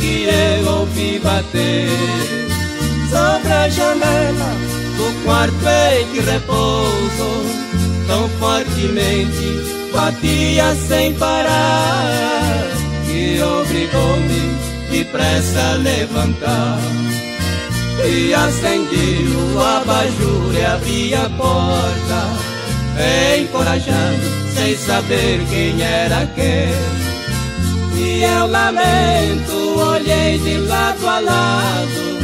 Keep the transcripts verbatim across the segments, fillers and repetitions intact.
que eu ouvi bater sobre a janela do quarto em que repouso. Tão fortemente batia sem parar que obrigou-me depressa a levantar. E acendi o abajur e abri a porta, encorajado, sem saber quem era quem. E eu lamento, olhei de lado a lado,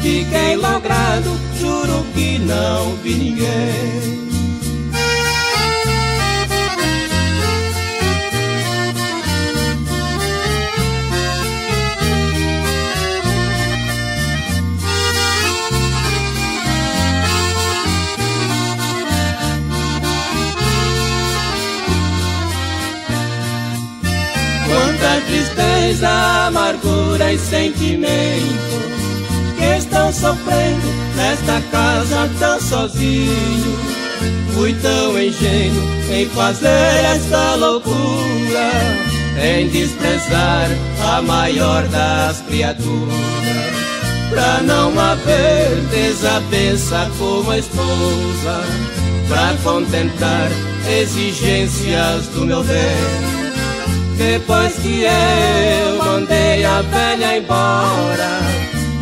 fiquei logrado, juro que não vi ninguém. Quanta tristeza, amargura e sentimento que estão sofrendo nesta casa tão sozinho. Fui tão ingênuo em fazer esta loucura, em desprezar a maior das criaturas. Pra não haver desavença como esposa, pra contentar exigências do meu bem. Depois que eu mandei a velha embora,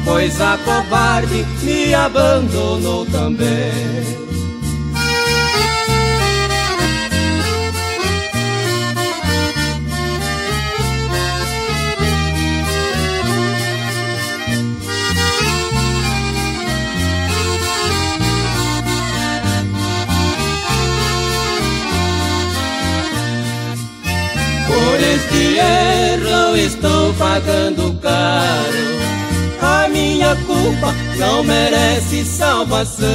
pois a covarde me abandonou também. Erro, estou pagando caro, a minha culpa não merece salvação.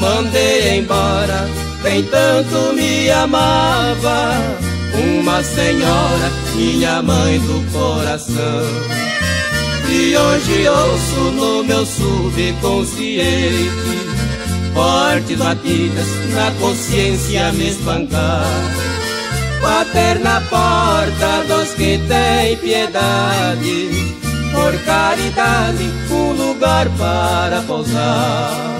Mandei embora quem tanto me amava, uma senhora, minha mãe do coração. E hoje ouço no meu subconsciente fortes batidas na consciência me espancar. Bater na porta dos que têm piedade, por caridade um lugar para pousar.